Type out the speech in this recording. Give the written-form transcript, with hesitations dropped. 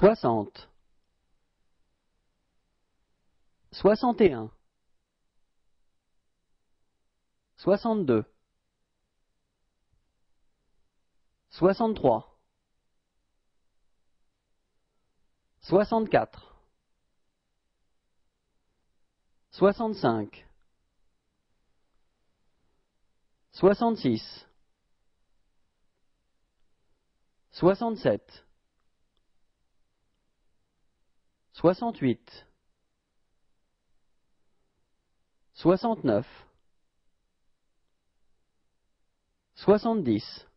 60, 61, 62, 63, 64, 65, 66, 67, 68, 69, 70,